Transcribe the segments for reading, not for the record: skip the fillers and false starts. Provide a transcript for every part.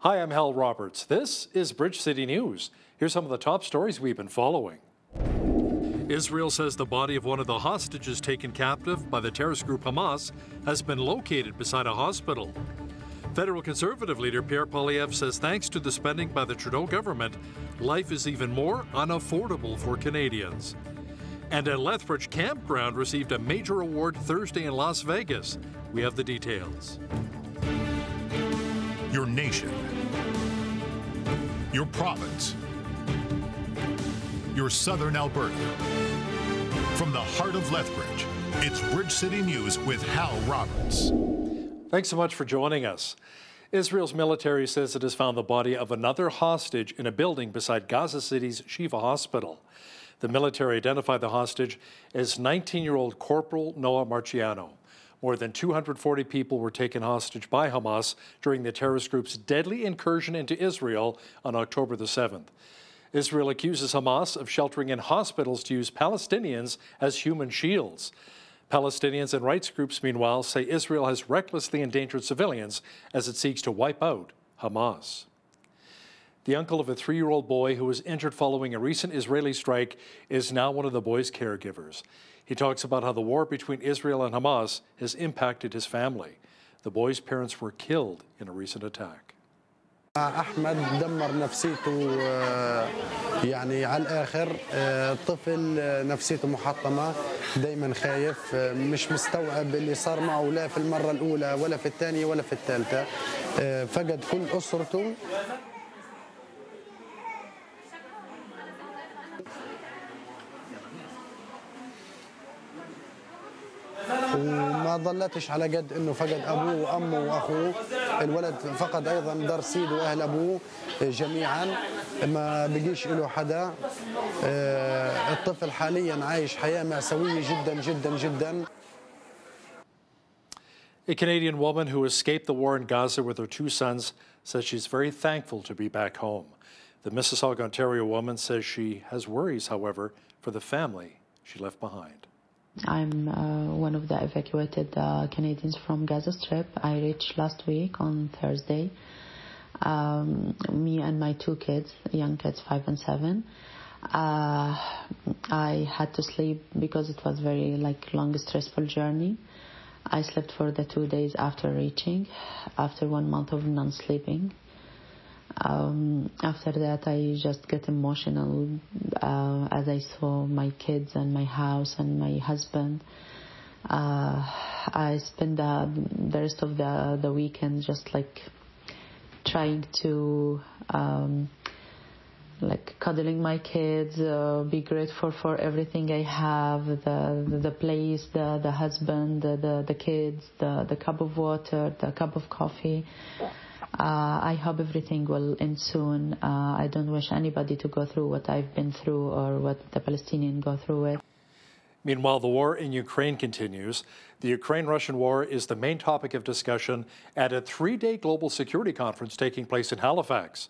Hi, I'm Hal Roberts. This is Bridge City News. Here's some of the top stories we've been following. Israel says the body of one of the hostages taken captive by the terrorist group Hamas has been located beside a hospital. Federal Conservative leader Pierre Poilievre says thanks to the spending by the Trudeau government, life is even more unaffordable for Canadians. And a Lethbridge campground received a major award Thursday in Las Vegas. We have the details. Your nation, your province, your southern Alberta. From the heart of Lethbridge, it's Bridge City News with Hal Roberts. Thanks so much for joining us. Israel's military says it has found the body of another hostage in a building beside Gaza City's Shifa Hospital. The military identified the hostage as 19-year-old Corporal Noah Marciano. More than 240 people were taken hostage by Hamas during the terrorist group's deadly incursion into Israel on October the 7th. Israel accuses Hamas of sheltering in hospitals to use Palestinians as human shields. Palestinians and rights groups, meanwhile, say Israel has recklessly endangered civilians as it seeks to wipe out Hamas. The uncle of a 3-year-old boy who was injured following a recent Israeli strike is now one of the boy's caregivers. He talks about how the war between Israel and Hamas has impacted his family. The boy's parents were killed in a recent attack. Ahmed دمر نفسيته يعني على الآخر الطفل نفسيته محطمة دايما خايف مش مستوعب اللي صار معه لا في المرة الأولى ولا في الثانية ولا في الثالثة فقد كل أسرته. وما ظلتش على قد انه فقد ابوه وامه واخوه، الولد فقد ايضا دار سيده واهل ابوه جميعا، ما بقيش له حدا، الطفل حاليا عايش حياه مأساويه جدا جدا جدا. A Canadian woman who escaped the war in Gaza with her 2 sons says she's very thankful to be back home. The Mississauga, Ontario woman says she has worries, however, for the family she left behind. I'm one of the evacuated Canadians from Gaza Strip. I reached last week on Thursday. Me and my 2 kids, young kids, 5 and 7. I had to sleep because it was very long, stressful journey. I slept for the 2 days after reaching, after 1 month of non-sleeping. After that, I just get emotional as I saw my kids and my house and my husband. I spent the rest of the weekend just trying to cuddling my kids, be grateful for everything I have, the place, the husband, the kids, the cup of water, the cup of coffee. I hope everything will end soon. I don't wish anybody to go through what I've been through or what the Palestinians go through with. Meanwhile, the war in Ukraine continues. The Ukraine-Russian war is the main topic of discussion at a 3-day global security conference taking place in Halifax.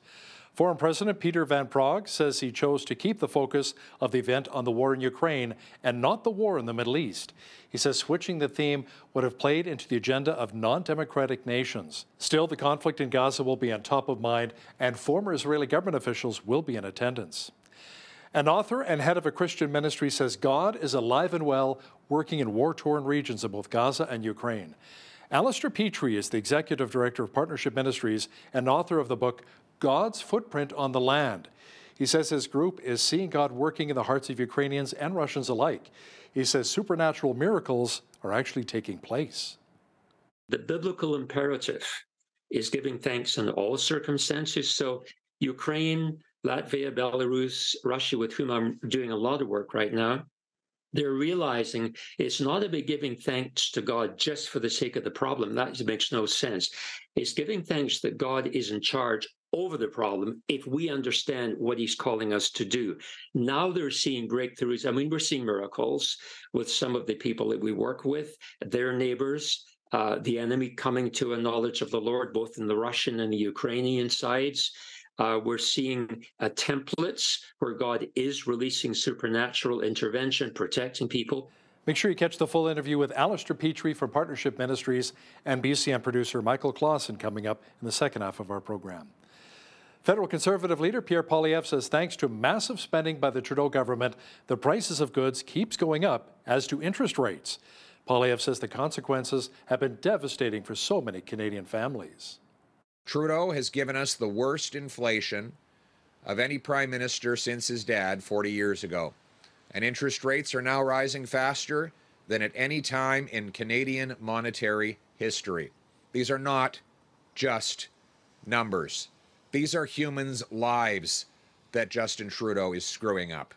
Foreign President Peter Van Praagh says he chose to keep the focus of the event on the war in Ukraine and not the war in the Middle East. He says switching the theme would have played into the agenda of non-democratic nations. Still, the conflict in Gaza will be on top of mind, and former Israeli government officials will be in attendance. An author and head of a Christian ministry says God is alive and well, working in war-torn regions in both Gaza and Ukraine. Alistair Petrie is the executive director of Partnership Ministries and author of the book God's Footprint on the Land. He says his group is seeing God working in the hearts of Ukrainians and Russians alike. He says supernatural miracles are actually taking place. The biblical imperative is giving thanks in all circumstances. So Ukraine, Latvia, Belarus, Russia, with whom I'm doing a lot of work right now, they're realizing it's not about giving thanks to God just for the sake of the problem. That makes no sense. It's giving thanks that God is in charge over the problem if we understand what he's calling us to do. Now they're seeing breakthroughs. I mean, we're seeing miracles with some of the people that we work with, their neighbors, the enemy coming to a knowledge of the Lord, both in the Russian and the Ukrainian sides. We're seeing templates where God is releasing supernatural intervention, protecting people. Make sure you catch the full interview with Alistair Petrie from Partnership Ministries and BCM producer Michael Clausen coming up in the second half of our program. Federal Conservative leader Pierre Poilievre says thanks to massive spending by the Trudeau government, the prices of goods keeps going up, as do interest rates. Poilievre says the consequences have been devastating for so many Canadian families. Trudeau has given us the worst inflation of any prime minister since his dad 40 years ago. And interest rates are now rising faster than at any time in Canadian monetary history. These are not just numbers. These are humans' lives that Justin Trudeau is screwing up.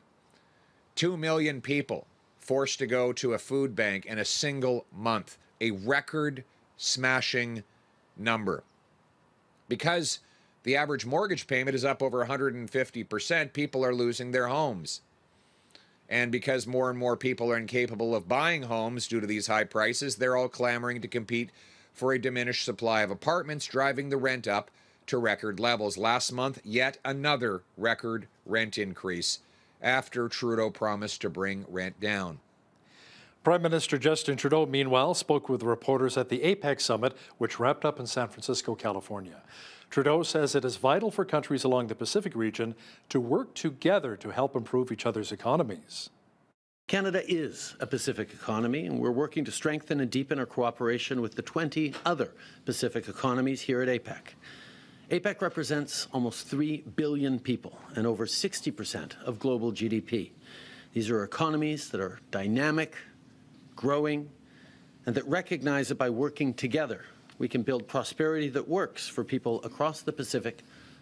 2 million people forced to go to a food bank in a single month, a record-smashing number. Because the average mortgage payment is up over 150%, people are losing their homes. And because more and more people are incapable of buying homes due to these high prices, they're all clamoring to compete for a diminished supply of apartments, driving the rent up to record levels. Last month, yet another record rent increase after Trudeau promised to bring rent down. Prime Minister Justin Trudeau, meanwhile, spoke with reporters at the APEC summit, which wrapped up in San Francisco, California. Trudeau says it is vital for countries along the Pacific region to work together to help improve each other's economies. Canada is a Pacific economy, and we're working to strengthen and deepen our cooperation with the 20 other Pacific economies here at APEC. APEC represents almost 3 billion people and over 60% of global GDP. These are economies that are dynamic, growing, and that recognize that by working together, we can build prosperity that works for people across the Pacific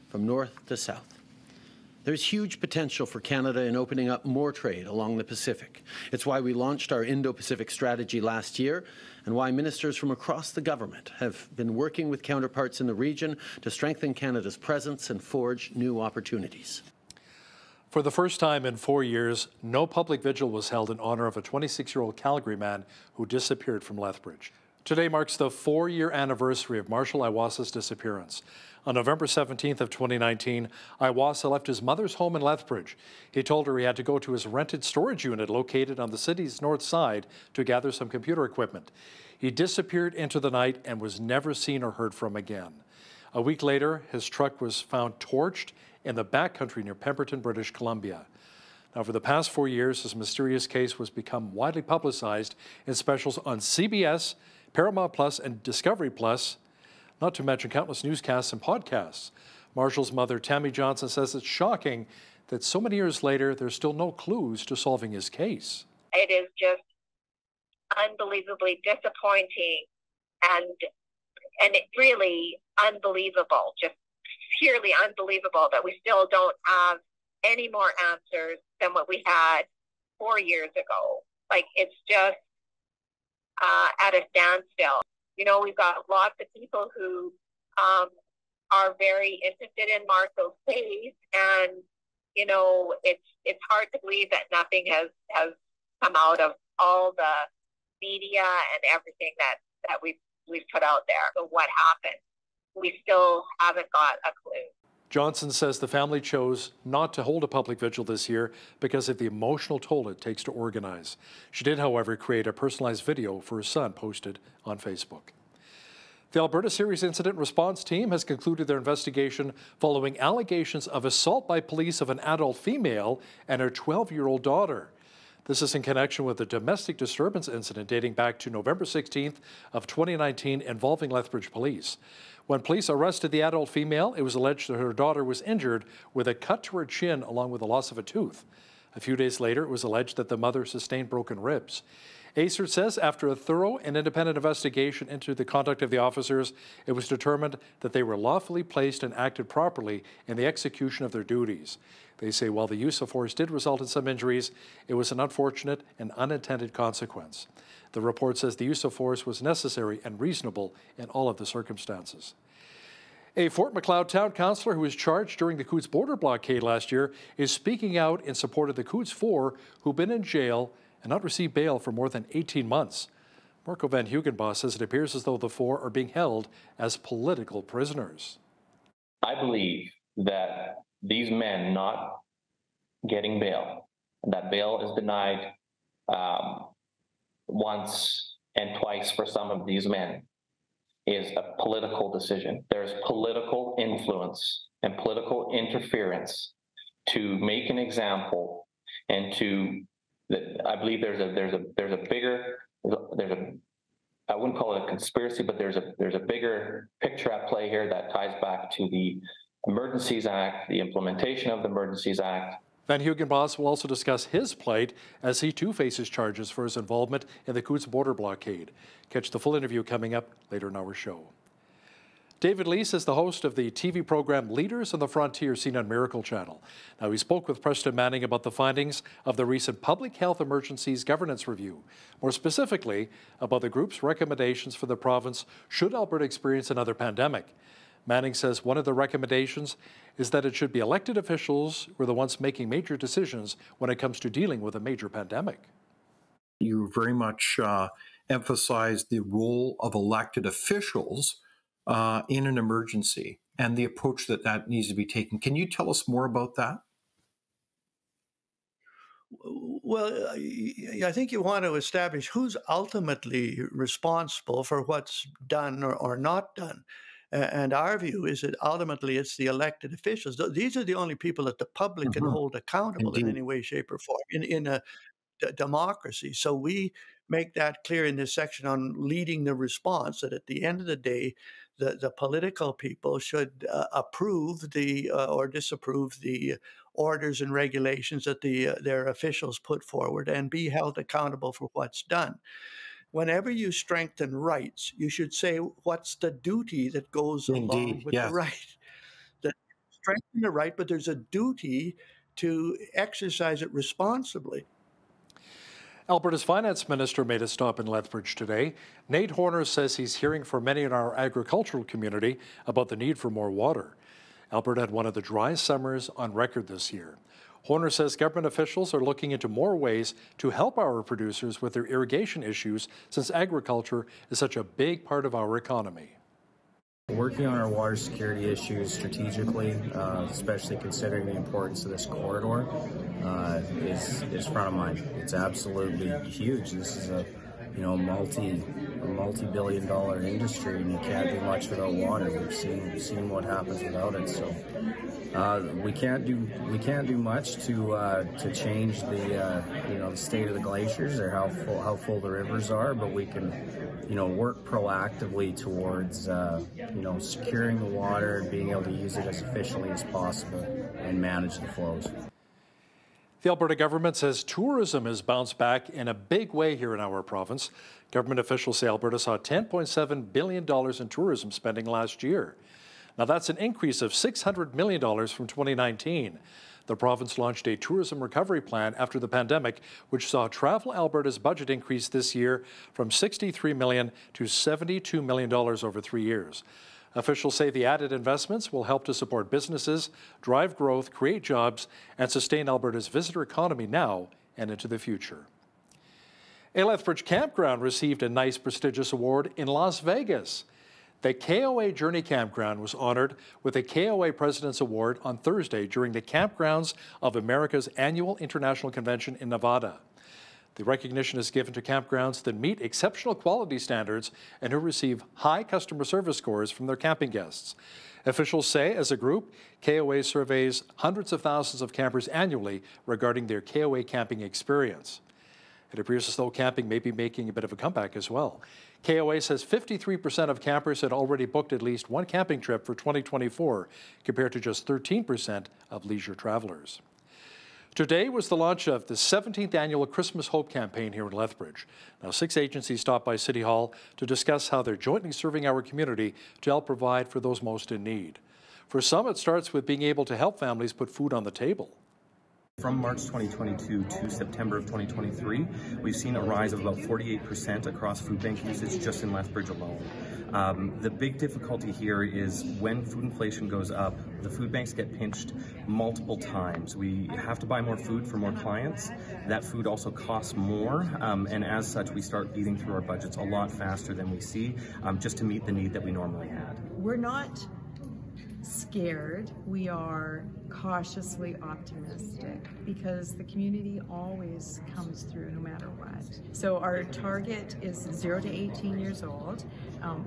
from north to south. There's huge potential for Canada in opening up more trade along the Pacific. It's why we launched our Indo-Pacific strategy last year and why ministers from across the government have been working with counterparts in the region to strengthen Canada's presence and forge new opportunities. For the first time in 4 years, no public vigil was held in honor of a 26-year-old Calgary man who disappeared from Lethbridge. Today marks the 4-year anniversary of Marshall Iwasa's disappearance. On November 17th of 2019, Iwasa left his mother's home in Lethbridge. He told her he had to go to his rented storage unit located on the city's north side to gather some computer equipment. He disappeared into the night and was never seen or heard from again. A week later, his truck was found torched in the backcountry near Pemberton, British Columbia. Now, for the past 4 years, his mysterious case has become widely publicized in specials on CBS, Paramount Plus and Discovery Plus, not to mention countless newscasts and podcasts. Marshall's mother, Tammy Johnson, says it's shocking that so many years later, there's still no clues to solving his case. It is just unbelievably disappointing and it really unbelievable, just purely unbelievable that we still don't have any more answers than what we had 4 years ago. Like, it's just at a standstill. You know, we've got lots of people who are very interested in Marco's case, and you know, it's hard to believe that nothing has come out of all the media and everything that we've put out there. So what happened? We still haven't got a clue. Johnson says the family chose not to hold a public vigil this year because of the emotional toll it takes to organize. She did, however, create a personalized video for her son posted on Facebook. The Alberta Series Incident Response Team has concluded their investigation following allegations of assault by police of an adult female and her 12-year-old daughter. This is in connection with a domestic disturbance incident dating back to November 16th of 2019 involving Lethbridge Police. When police arrested the adult female, it was alleged that her daughter was injured with a cut to her chin along with the loss of a tooth. A few days later, it was alleged that the mother sustained broken ribs. ACER says after a thorough and independent investigation into the conduct of the officers, it was determined that they were lawfully placed and acted properly in the execution of their duties. They say while the use of force did result in some injuries, it was an unfortunate and unintended consequence. The report says the use of force was necessary and reasonable in all of the circumstances. A Fort McLeod town councillor who was charged during the Coutts border blockade last year is speaking out in support of the Coutts 4 who've been in jail and not received bail for more than 18 months. Marco Van Huyghenbos says it appears as though the 4 are being held as political prisoners. I believe that these men not getting bail, and that bail is denied once and twice for some of these men is a political decision. There's political influence and political interference to make an example, and to, I believe there's a bigger, I wouldn't call it a conspiracy, but there's a bigger picture at play here that ties back to the Emergencies Act, the implementation of the Emergencies Act. Van Huyghenbos will also discuss his plight as he too faces charges for his involvement in the Coutts border blockade. Catch the full interview coming up later in our show. David Leese is the host of the TV program Leaders on the Frontier, seen on Miracle Channel. Now, he spoke with Preston Manning about the findings of the recent Public Health Emergencies Governance Review, more specifically about the group's recommendations for the province should Alberta experience another pandemic. Manning says one of the recommendations is that it should be elected officials who are the ones making major decisions when it comes to dealing with a major pandemic. You very much emphasized the role of elected officials in an emergency and the approach that needs to be taken. Can you tell us more about that? Well, I think you want to establish who's ultimately responsible for what's done or not done. And our view is that ultimately it's the elected officials. These are the only people that the public can hold accountable in any way, shape, or form in a democracy. So we make that clear in this section on leading the response, that at the end of the day, the political people should approve the or disapprove the orders and regulations that their officials put forward and be held accountable for what's done. Whenever you strengthen rights, you should say what's the duty that goes along with the right. That strengthen the right, but there's a duty to exercise it responsibly. Alberta's finance minister made a stop in Lethbridge today. Nate Horner says he's hearing from many in our agricultural community about the need for more water. Alberta had one of the driest summers on record this year. Horner says government officials are looking into more ways to help our producers with their irrigation issues, since agriculture is such a big part of our economy. Working on our water security issues strategically, especially considering the importance of this corridor, is front of mind. It's absolutely huge. This is a multi-billion-dollar industry, and you can't do much without water. We've seen what happens without it. So we can't do much to change the the state of the glaciers or how full the rivers are, but we can work proactively towards securing the water and being able to use it as efficiently as possible and manage the flows. The Alberta government says tourism has bounced back in a big way here in our province. Government officials say Alberta saw $10.7 billion in tourism spending last year. Now, that's an increase of $600 million from 2019. The province launched a tourism recovery plan after the pandemic, which saw Travel Alberta's budget increase this year from $63 million to $72 million over 3 years. Officials say the added investments will help to support businesses, drive growth, create jobs, and sustain Alberta's visitor economy now and into the future. A Lethbridge campground received a nice prestigious award in Las Vegas. The KOA Journey Campground was honored with a KOA President's Award on Thursday during the Campgrounds of America's annual international convention in Nevada. The recognition is given to campgrounds that meet exceptional quality standards and who receive high customer service scores from their camping guests. Officials say, as a group, KOA surveys hundreds of thousands of campers annually regarding their KOA camping experience. It appears as though camping may be making a bit of a comeback as well. KOA says 53% of campers had already booked at least one camping trip for 2024, compared to just 13% of leisure travelers. Today was the launch of the 17th annual Christmas Hope campaign here in Lethbridge. Now, 6 agencies stopped by City Hall to discuss how they're jointly serving our community to help provide for those most in need. For some, it starts with being able to help families put food on the table. From March 2022 to September of 2023, we've seen a rise of about 48% across food bank usage just in Lethbridge alone. The big difficulty here is when food inflation goes up, the food banks get pinched multiple times. We have to buy more food for more clients. That food also costs more, and as such, we start eating through our budgets a lot faster than we see, just to meet the need that we normally had. We're not scared. We are cautiously optimistic because the community always comes through no matter what. So our target is 0 to 18 years old.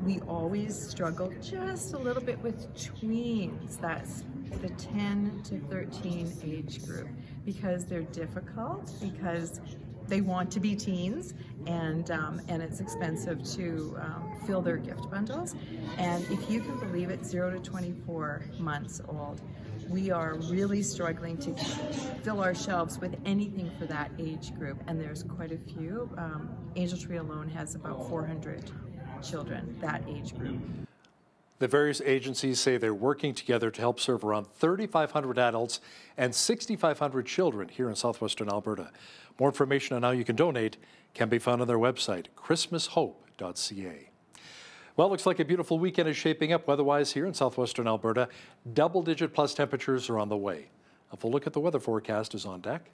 We always struggle just a little bit with tweens. That's the 10 to 13 age group because they're difficult, because they want to be teens, and it's expensive to fill their gift bundles. And if you can believe it, 0 to 24 months old, we are really struggling to fill our shelves with anything for that age group. And there's quite a few. Angel Tree alone has about 400 children that age group. The various agencies say they're working together to help serve around 3,500 adults and 6,500 children here in southwestern Alberta. More information on how you can donate can be found on their website, christmashope.ca. Well, it looks like a beautiful weekend is shaping up weather-wise here in southwestern Alberta. Double-digit plus temperatures are on the way. A full look at the weather forecast is on deck.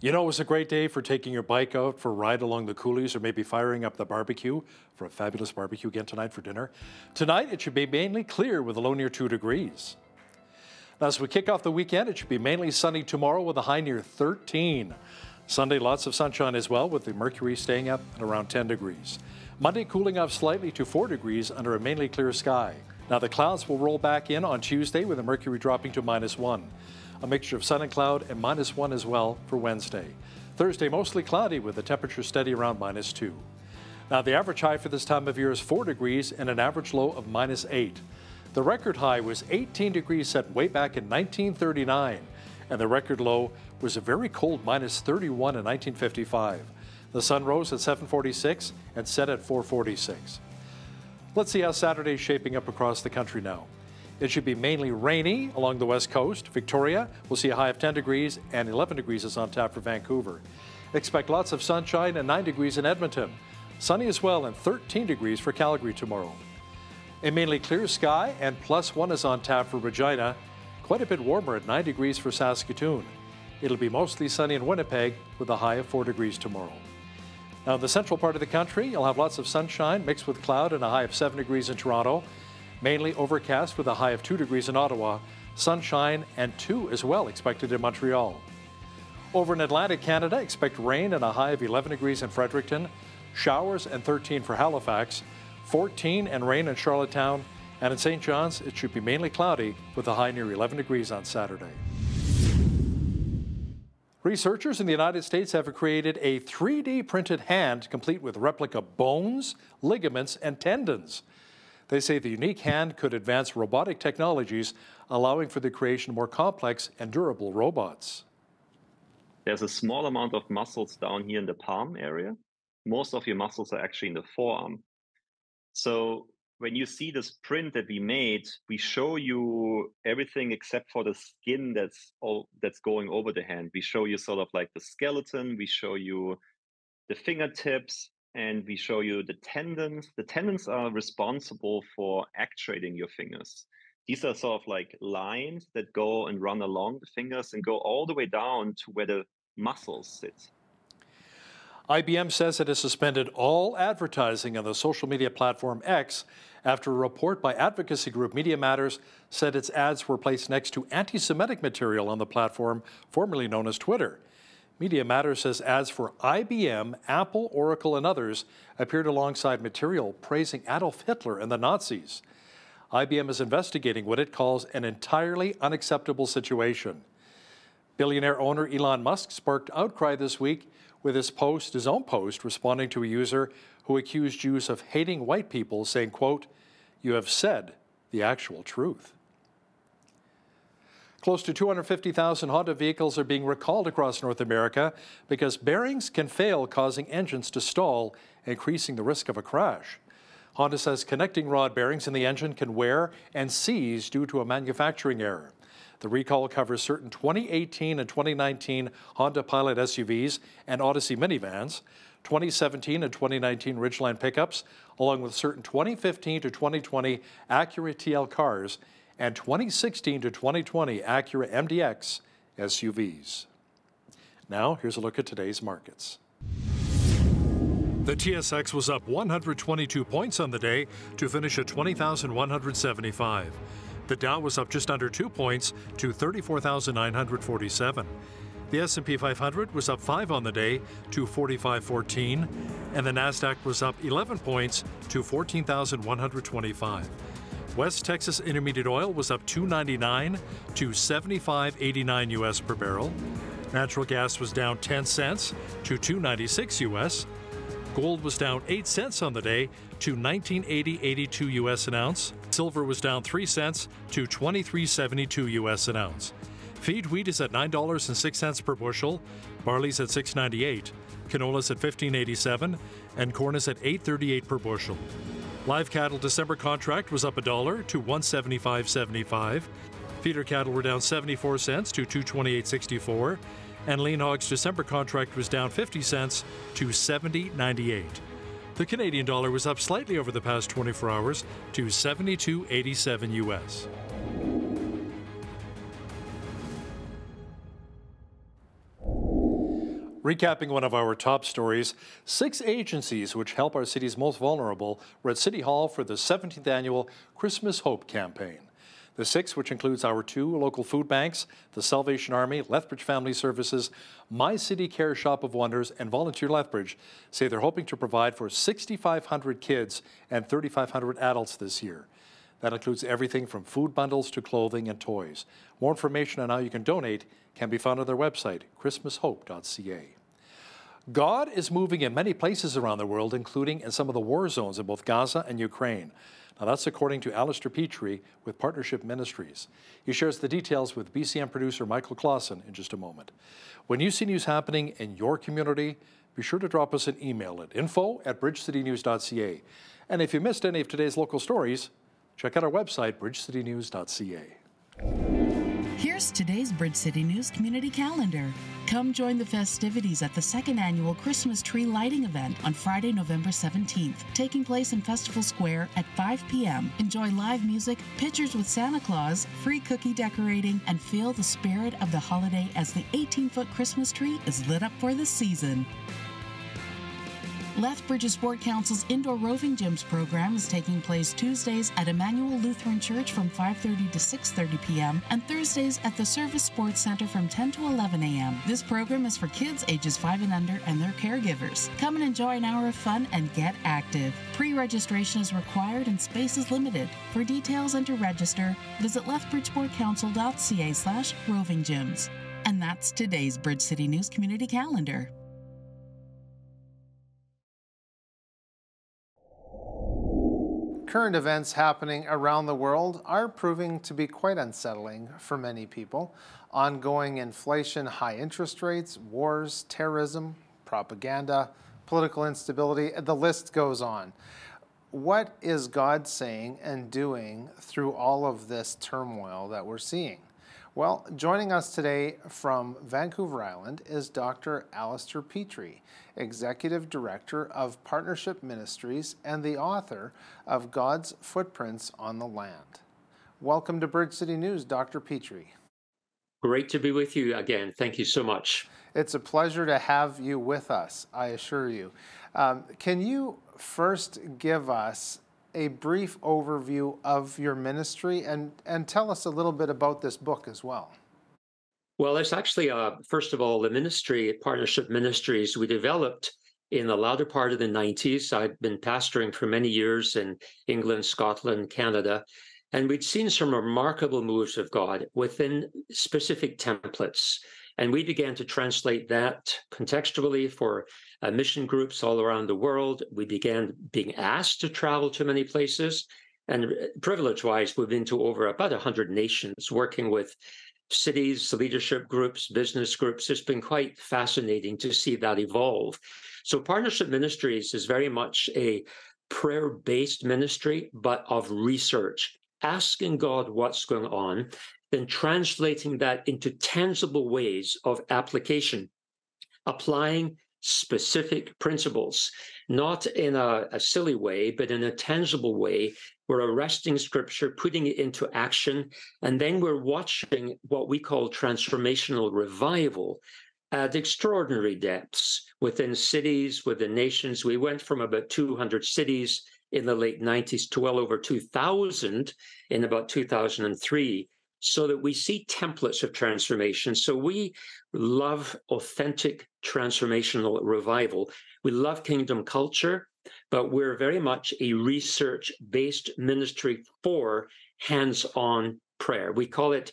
You know, it was a great day for taking your bike out for a ride along the coulees, or maybe firing up the barbecue for a fabulous barbecue again tonight for dinner. Tonight, it should be mainly clear with a low near 2 degrees. Now, as we kick off the weekend, it should be mainly sunny tomorrow with a high near 13. Sunday, lots of sunshine as well, with the mercury staying up at around 10 degrees. Monday, cooling off slightly to 4 degrees under a mainly clear sky. Now, the clouds will roll back in on Tuesday with the mercury dropping to -1. A mixture of sun and cloud and -1 as well for Wednesday. Thursday, mostly cloudy with the temperature steady around -2. Now, the average high for this time of year is 4 degrees and an average low of -8. The record high was 18 degrees set way back in 1939, and the record low was a very cold -31 in 1955. The sun rose at 7:46 and set at 4:46. Let's see how Saturday's shaping up across the country now. It should be mainly rainy along the west coast. Victoria will see a high of 10 degrees and 11 degrees is on tap for Vancouver. Expect lots of sunshine and 9 degrees in Edmonton. Sunny as well and 13 degrees for Calgary tomorrow. A mainly clear sky and +1 is on tap for Regina. Quite a bit warmer at 9 degrees for Saskatoon. It'll be mostly sunny in Winnipeg with a high of 4 degrees tomorrow. Now in the central part of the country, you'll have lots of sunshine mixed with cloud and a high of 7 degrees in Toronto. Mainly overcast with a high of 2 degrees in Ottawa, sunshine and 2 as well expected in Montreal. Over in Atlantic Canada, expect rain and a high of 11 degrees in Fredericton, showers and 13 for Halifax, 14 and rain in Charlottetown, and in St. John's, it should be mainly cloudy with a high near 11 degrees on Saturday. Researchers in the United States have created a 3D printed hand complete with replica bones, ligaments, and tendons. They say the unique hand could advance robotic technologies, allowing for the creation of more complex and durable robots. There's a small amount of muscles down here in the palm area. Most of your muscles are actually in the forearm. So when you see this print that we made, we show you everything except for the skin that's going over the hand. We show you sort of like the skeleton, we show you the fingertips, and we show you the tendons. The tendons are responsible for actuating your fingers. These are sort of like lines that go and run along the fingers and go all the way down to where the muscles sit. IBM says it has suspended all advertising on the social media platform X after a report by advocacy group Media Matters said its ads were placed next to anti-Semitic material on the platform, formerly known as Twitter. Media Matters says ads for IBM, Apple, Oracle, and others appeared alongside material praising Adolf Hitler and the Nazis. IBM is investigating what it calls an entirely unacceptable situation. Billionaire owner Elon Musk sparked outcry this week with his own post, responding to a user who accused Jews of hating white people, saying, quote, "You have said the actual truth." Close to 250,000 Honda vehicles are being recalled across North America because bearings can fail, causing engines to stall, increasing the risk of a crash. Honda says connecting rod bearings in the engine can wear and seize due to a manufacturing error. The recall covers certain 2018 and 2019 Honda Pilot SUVs and Odyssey minivans, 2017 and 2019 Ridgeline pickups, along with certain 2015 to 2020 Acura TL cars, and 2016 to 2020 Acura MDX SUVs. Now, here's a look at today's markets. The TSX was up 122 points on the day to finish at 20,175. The Dow was up just under 2 points to 34,947. The S&P 500 was up 5 on the day to 4514, and the Nasdaq was up 11 points to 14,125. West Texas Intermediate oil was up $2.99 to $75.89 US per barrel. Natural gas was down 10 cents to $2.96 US. Gold was down 8 cents on the day to $19.80.82 US an ounce. Silver was down 3 cents to $23.72 US an ounce. Feed wheat is at $9.06 per bushel, barley's at $6.98, canola's at $15.87, and corn is at $8.38 per bushel. Live cattle December contract was up $1 to $175.75. Feeder cattle were down 74 cents to $228.64, and lean hogs December contract was down 50 cents to $70.98. The Canadian dollar was up slightly over the past 24 hours to 72.87 US. Recapping one of our top stories, 6 agencies which help our city's most vulnerable were at City Hall for the 17th annual Christmas Hope campaign. The 6, which includes our 2 local food banks, the Salvation Army, Lethbridge Family Services, My City Care Shop of Wonders, and Volunteer Lethbridge, say they're hoping to provide for 6,500 kids and 3,500 adults this year. That includes everything from food bundles to clothing and toys. More information on how you can donate can be found on their website, christmashope.ca. God is moving in many places around the world, including in some of the war zones in both Gaza and Ukraine. Now that's according to Alistair Petrie with Partnership Ministries. He shares the details with BCM producer Michael Clausen in just a moment. When you see news happening in your community, be sure to drop us an email at info@bridgecitynews.ca. And if you missed any of today's local stories, check out our website, bridgecitynews.ca. Here's today's Bridge City News community calendar. Come join the festivities at the 2nd annual Christmas tree lighting event on Friday, November 17th, taking place in Festival Square at 5 p.m. Enjoy live music, pictures with Santa Claus, free cookie decorating, and feel the spirit of the holiday as the 18-foot Christmas tree is lit up for the season. Lethbridge's Sport Council's Indoor Roving Gyms program is taking place Tuesdays at Emmanuel Lutheran Church from 5:30 to 6:30 p.m. and Thursdays at the Service Sports Center from 10 to 11 a.m. This program is for kids ages 5 and under and their caregivers. Come and enjoy an hour of fun and get active. Pre-registration is required and space is limited. For details and to register, visit lethbridgesportcouncil.ca/rovinggyms. And that's today's Bridge City News community calendar. Current events happening around the world are proving to be quite unsettling for many people. Ongoing inflation, high interest rates, wars, terrorism, propaganda, political instability, the list goes on. What is God saying and doing through all of this turmoil that we're seeing? Well, joining us today from Vancouver Island is Dr. Alistair Petrie, Executive Director of Partnership Ministries and the author of God's Footprints on the Land. Welcome to Bridge City News, Dr. Petrie. Great to be with you again. Thank you so much. It's a pleasure to have you with us, I assure you. Can you first give us a brief overview of your ministry and tell us a little bit about this book as well? Well, it's actually, first of all, the ministry, Partnership Ministries, we developed in the latter part of the 90s. I'd been pastoring for many years in England, Scotland, Canada, and we'd seen some remarkable moves of God within specific templates. And we began to translate that contextually for mission groups all around the world. We began being asked to travel to many places. And privilege-wise, we've been to over about 100 nations, working with cities, leadership groups, business groups. It's been quite fascinating to see that evolve. So Partnership Ministries is very much a prayer-based ministry, but of research, asking God what's going on, then translating that into tangible ways of application, applying specific principles, not in a silly way, but in a tangible way. We're arresting Scripture, putting it into action, and then we're watching what we call transformational revival the extraordinary depths within cities, within nations. We went from about 200 cities in the late 90s to well over 2,000 in about 2003, so that we see templates of transformation. So we love authentic transformational revival. We love kingdom culture, but we're very much a research-based ministry for hands-on prayer. We call it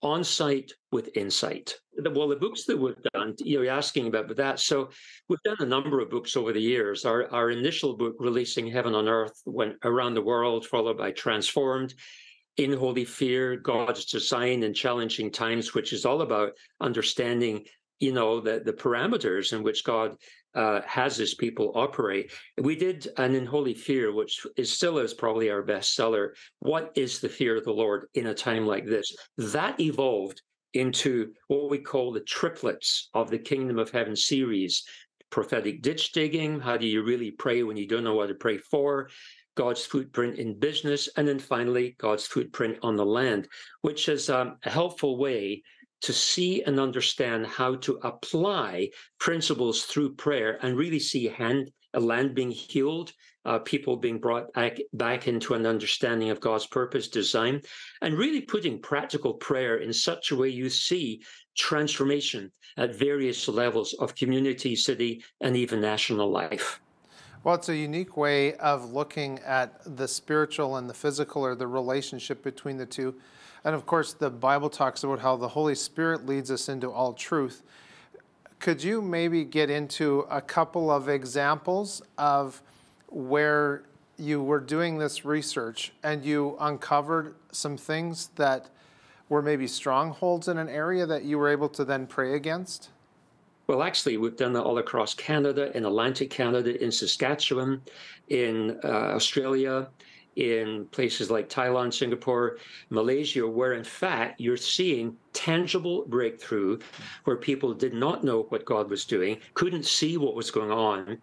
on-site with insight. Well, the books that we've done, you're asking about that. So we've done a number of books over the years. Our initial book, Releasing Heaven on Earth, went around the world, followed by Transformed, In Holy Fear, God's Design in Challenging Times, which is all about understanding, you know, the parameters in which God has his people operate. We did an In Holy Fear, which is probably our bestseller. What is the fear of the Lord in a time like this? That evolved into what we call the triplets of the Kingdom of Heaven series: prophetic ditch digging, how do you really pray when you don't know what to pray for, God's footprint in business, and then finally, God's footprint on the land, which is a helpful way to see and understand how to apply principles through prayer and really see a land being healed, people being brought back into an understanding of God's purpose, design, and really putting practical prayer in such a way you see transformation at various levels of community, city, and even national life. Well, it's a unique way of looking at the spiritual and the physical, or the relationship between the two. And of course, the Bible talks about how the Holy Spirit leads us into all truth. Could you maybe get into a couple of examples of where you were doing this research and you uncovered some things that were maybe strongholds in an area that you were able to then pray against? Well, actually, we've done that all across Canada, in Atlantic Canada, in Saskatchewan, in Australia, in places like Thailand, Singapore, Malaysia, where in fact you're seeing tangible breakthrough where people did not know what God was doing, couldn't see what was going on,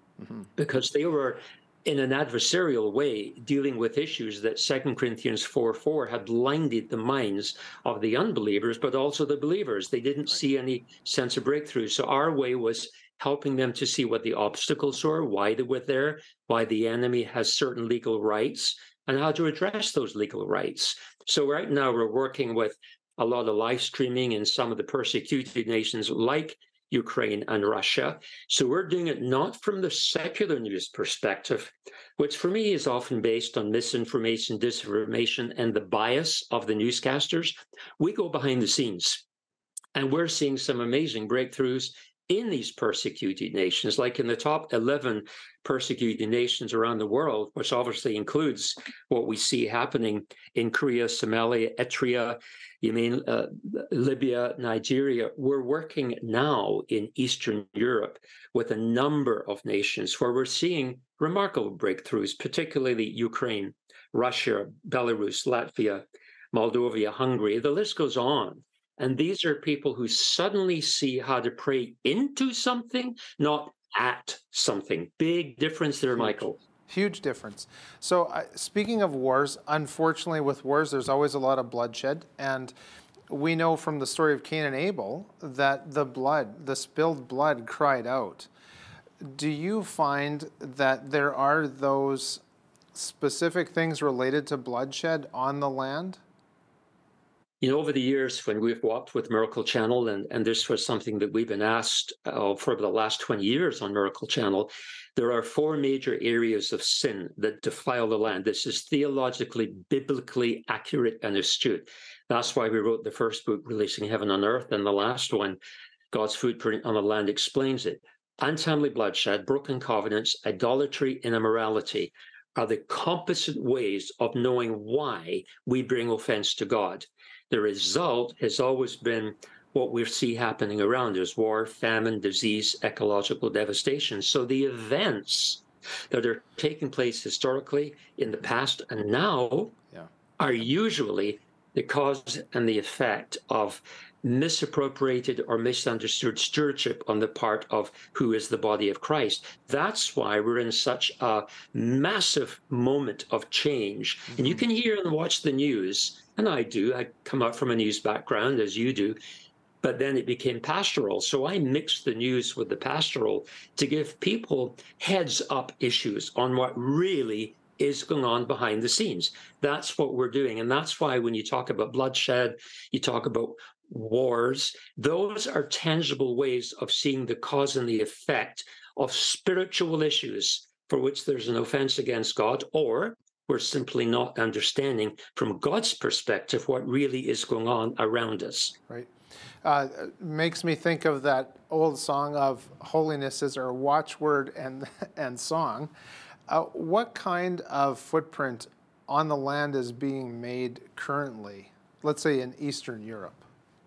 because they were in an adversarial way dealing with issues that 2 Corinthians 4:4 had blinded the minds of the unbelievers, but also the believers. They didn't see any sense of breakthrough. So our way was helping them to see what the obstacles were, why they were there, why the enemy has certain legal rights, and how to address those legal rights. So right now we're working with a lot of live streaming in some of the persecuted nations like Ukraine and Russia. So we're doing it not from the secular news perspective, which for me is often based on misinformation, disinformation, and the bias of the newscasters. We go behind the scenes, and we're seeing some amazing breakthroughs in these persecuted nations, like in the top 11 persecuted nations around the world, which obviously includes what we see happening in Korea, Somalia, Eritrea, Libya, Nigeria. We're working now in Eastern Europe with a number of nations where we're seeing remarkable breakthroughs, particularly Ukraine, Russia, Belarus, Latvia, Moldova, Hungary. The list goes on. And these are people who suddenly see how to pray into something, not at something. Big difference there, Michael. Huge difference. So speaking of wars, unfortunately with wars, there's always a lot of bloodshed. And we know from the story of Cain and Abel that the spilled blood cried out. Do you find that there are those specific things related to bloodshed on the land? You know, over the years, when we've walked with Miracle Channel, and this was something that we've been asked for the last 20 years on Miracle Channel, there are four major areas of sin that defile the land. This is theologically, biblically accurate and astute. That's why we wrote the first book, Releasing Heaven on Earth, and the last one, God's Footprint on the Land, explains it. Untimely bloodshed, broken covenants, idolatry, and immorality are the composite ways of knowing why we bring offense to God. The result has always been what we see happening around us: war, famine, disease, ecological devastation. So the events that are taking place historically in the past and now are usually the cause and the effect of misappropriated or misunderstood stewardship on the part of who is the body of Christ. That's why we're in such a massive moment of change. And you can hear and watch the news, and I do. I come up from a news background, as you do. but then it became pastoral. So I mixed the news with the pastoral to give people heads up issues on what really is going on behind the scenes. That's what we're doing. And that's why when you talk about bloodshed, you talk about wars, those are tangible ways of seeing the cause and the effect of spiritual issues for which there's an offense against God, or we're simply not understanding from God's perspective what really is going on around us. Right. Makes me think of that old song of holiness is our watchword and song. What kind of footprint on the land is being made currently, let's say in Eastern Europe?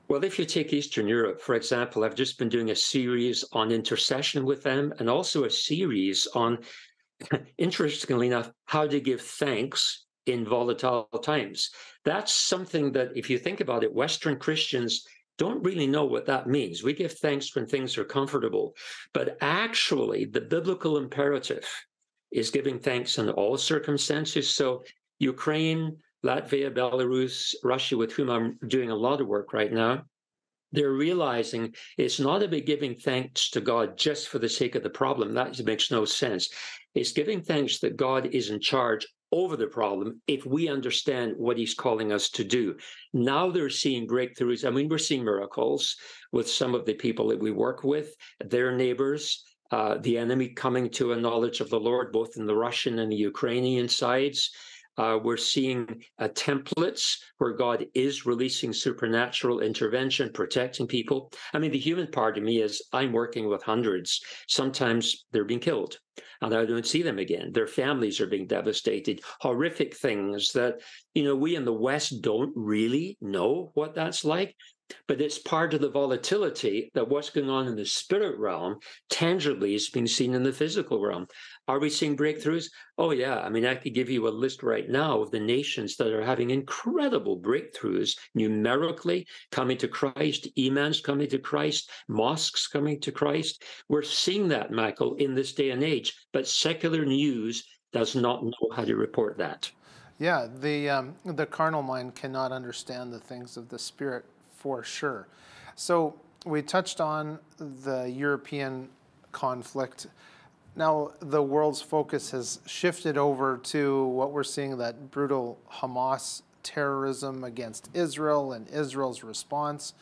Well, if you take Eastern Europe, for example, I've just been doing a series on intercession with them, and also a series on, interestingly enough, how to give thanks in volatile times. That's something that, if you think about it, Western Christians don't really know what that means. We give thanks when things are comfortable, but actually the biblical imperative is giving thanks in all circumstances. So Ukraine, Latvia, Belarus, Russia, with whom I'm doing a lot of work right now, they're realizing it's not about giving thanks to God just for the sake of the problem. That makes no sense. It's giving thanks that God is in charge over the problem if we understand what he's calling us to do. Now they're seeing breakthroughs. I mean, we're seeing miracles with some of the people that we work with, their neighbors, the enemy coming to a knowledge of the Lord, both in the Russian and the Ukrainian sides. We're seeing templates where God is releasing supernatural intervention, protecting people. I mean, the human part of me is I'm working with hundreds. Sometimes they're being killed, and I don't see them again. Their families are being devastated, horrific things that, you know, we in the West don't really know what that's like. But it's part of the volatility that what's going on in the spirit realm tangibly is being seen in the physical realm. Are we seeing breakthroughs? Oh, yeah. I mean, I could give you a list right now of the nations that are having incredible breakthroughs numerically, coming to Christ, imams coming to Christ, mosques coming to Christ. We're seeing that, Michael, in this day and age, but secular news does not know how to report that. Yeah, the carnal mind cannot understand the things of the spirit. For sure. So we touched on the European conflict. Now the world's focus has shifted over to what we're seeing, that brutal Hamas terrorism against Israel and Israel's response,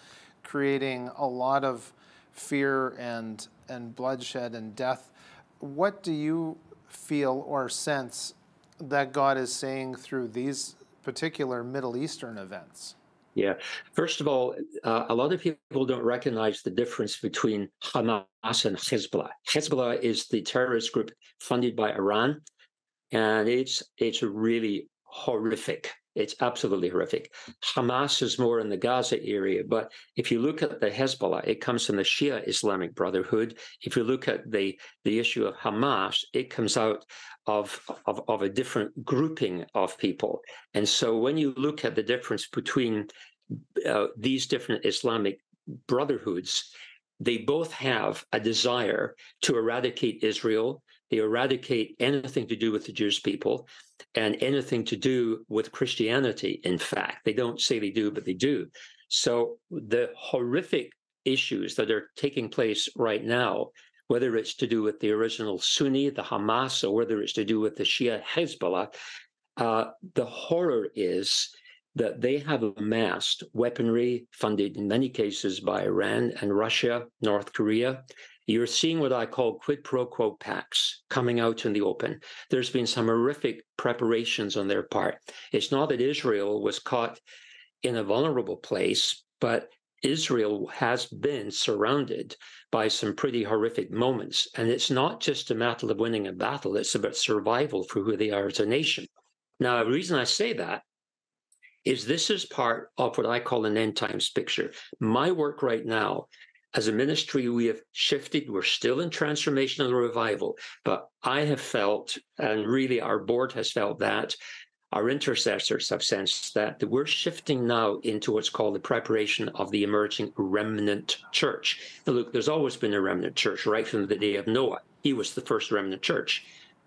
creating a lot of fear and bloodshed and death. What do you feel or sense that God is saying through these particular Middle Eastern events? Yeah. First of all, a lot of people don't recognize the difference between Hamas and Hezbollah. Hezbollah is the terrorist group funded by Iran, and it's really horrific. It's absolutely horrific. Hamas is more in the Gaza area, but if you look at the Hezbollah, it comes from the Shia Islamic Brotherhood. If you look at the issue of Hamas, it comes out of a different grouping of people. And so when you look at the difference between these different Islamic brotherhoods, they both have a desire to eradicate Israel. They eradicate anything to do with the Jewish people and anything to do with Christianity, in fact. They don't say they do, but they do. So the horrific issues that are taking place right now, whether it's to do with the original Sunni, the Hamas, or whether it's to do with the Shia Hezbollah, the horror is that they have amassed weaponry funded in many cases by Iran and Russia, North Korea. You're seeing what I call quid pro quo pacts coming out in the open. There's been some horrific preparations on their part. It's not that Israel was caught in a vulnerable place, but Israel has been surrounded by some pretty horrific moments. And it's not just a matter of winning a battle. It's about survival for who they are as a nation. Now, the reason I say that is this is part of what I call an end times picture. My work right now as a ministry, we have shifted. We're still in transformation and revival, but I have felt, and really our board has felt that, our intercessors have sensed that we're shifting now into what's called the preparation of the emerging remnant church. Now, look, there's always been a remnant church right from the day of Noah. He was the first remnant church,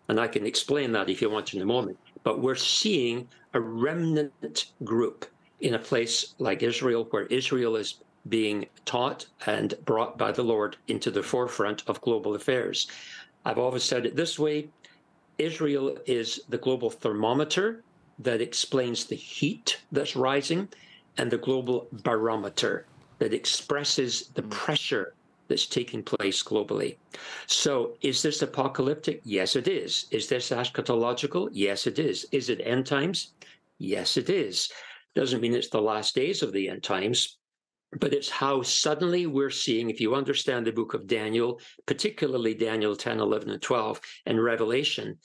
and I can explain that if you want in a moment. But we're seeing a remnant group in a place like Israel, where Israel is being taught and brought by the Lord into the forefront of global affairs. I've always said it this way: Israel is the global thermometer that explains the heat that's rising, and the global barometer that expresses the pressure that's taking place globally. So is this apocalyptic? Yes, it is. Is this eschatological? Yes, it is. Is it end times? Yes, it is. Doesn't mean it's the last days of the end times, but it's how suddenly we're seeing, if you understand the book of Daniel, particularly Daniel 10, 11, and 12, and Revelation,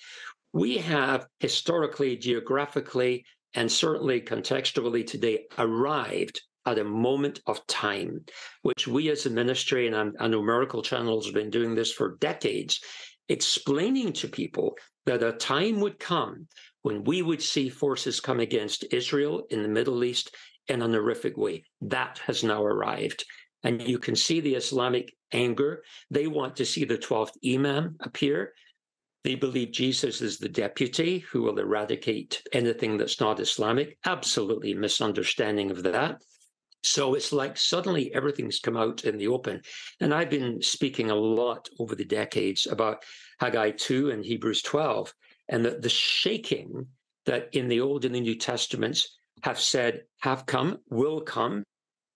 we have historically, geographically, and certainly contextually today arrived at a moment of time, which we as a ministry, and I know Miracle Channel has been doing this for decades, explaining to people that a time would come when we would see forces come against Israel in the Middle East in an horrific way. That has now arrived. And you can see the Islamic anger. They want to see the 12th Imam appear. They believe Jesus is the deputy who will eradicate anything that's not Islamic. Absolutely misunderstanding of that. So it's like suddenly everything's come out in the open. And I've been speaking a lot over the decades about Haggai 2 and Hebrews 12, and that the shaking that in the Old and the New Testaments have said, have come, will come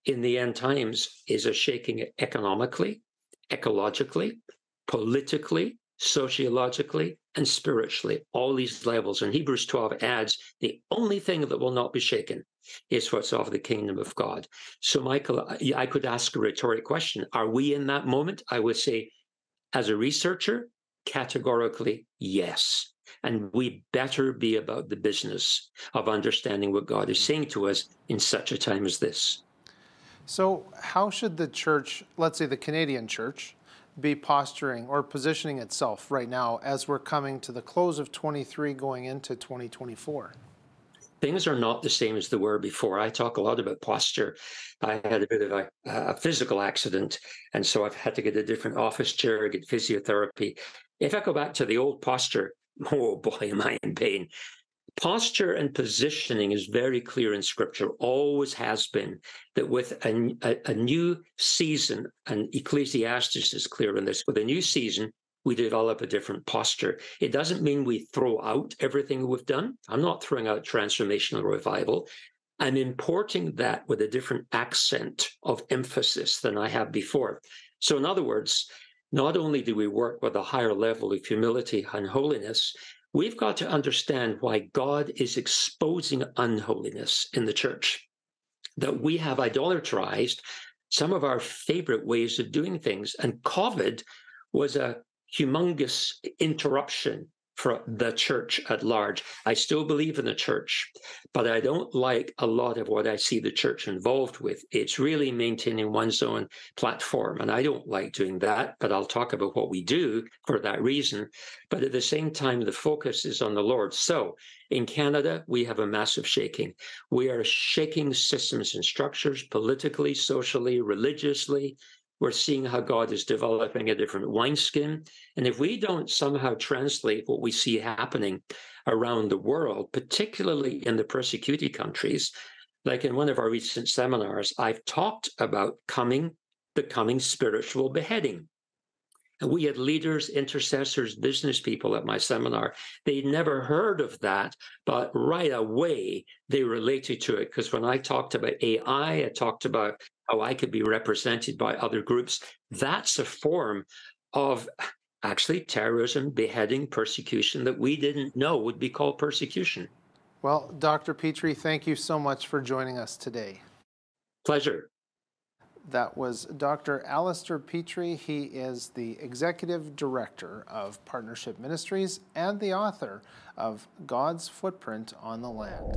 in the end times, is a shaking economically, ecologically, politically, sociologically, and spiritually, all these levels. And Hebrews 12 adds, the only thing that will not be shaken is what's of the kingdom of God. So, Michael, I could ask a rhetoric question. Are we in that moment? I would say, as a researcher, categorically, yes. And we better be about the business of understanding what God is saying to us in such a time as this. So how should the church, let's say the Canadian church, be posturing or positioning itself right now as we're coming to the close of 23 going into 2024? Things are not the same as they were before. I talk a lot about posture. I had a bit of a physical accident, and so I've had to get a different office chair, get physiotherapy. If I go back to the old posture, oh boy, am I in pain. Posture and positioning is very clear in Scripture, always has been, that with a new season, and Ecclesiastes is clear in this, with a new season, we develop a different posture. It doesn't mean we throw out everything we've done. I'm not throwing out transformational revival. I'm importing that with a different accent of emphasis than I have before. So in other words, not only do we work with a higher level of humility and holiness, we've got to understand why God is exposing unholiness in the church, that we have idolatrized some of our favorite ways of doing things. And COVID was a humongous interruption for the church at large. I still believe in the church, but I don't like a lot of what I see the church involved with. It's really maintaining one's own platform, and I don't like doing that, but I'll talk about what we do for that reason. But at the same time, the focus is on the Lord. So in Canada, we have a massive shaking. We are shaking systems and structures politically, socially, religiously. We're seeing how God is developing a different wineskin. And if we don't somehow translate what we see happening around the world, particularly in the persecuted countries, like in one of our recent seminars, I've talked about the coming spiritual beheading. And we had leaders, intercessors, business people at my seminar. They'd never heard of that, but right away they related to it. Because when I talked about AI, I talked about how I could be represented by other groups. That's a form of actually terrorism, beheading, persecution that we didn't know would be called persecution. Well, Dr. Petrie, thank you so much for joining us today. Pleasure. That was Dr. Alistair Petrie. He is the Executive Director of Partnership Ministries and the author of God's Footprint on the Land.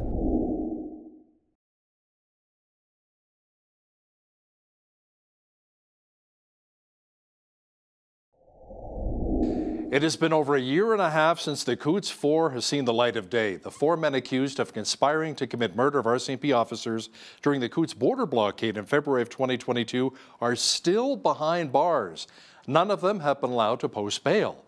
It has been over a year and a half since the Coutts 4 has seen the light of day. The 4 men accused of conspiring to commit murder of RCMP officers during the Coutts border blockade in February of 2022 are still behind bars. None of them have been allowed to post bail.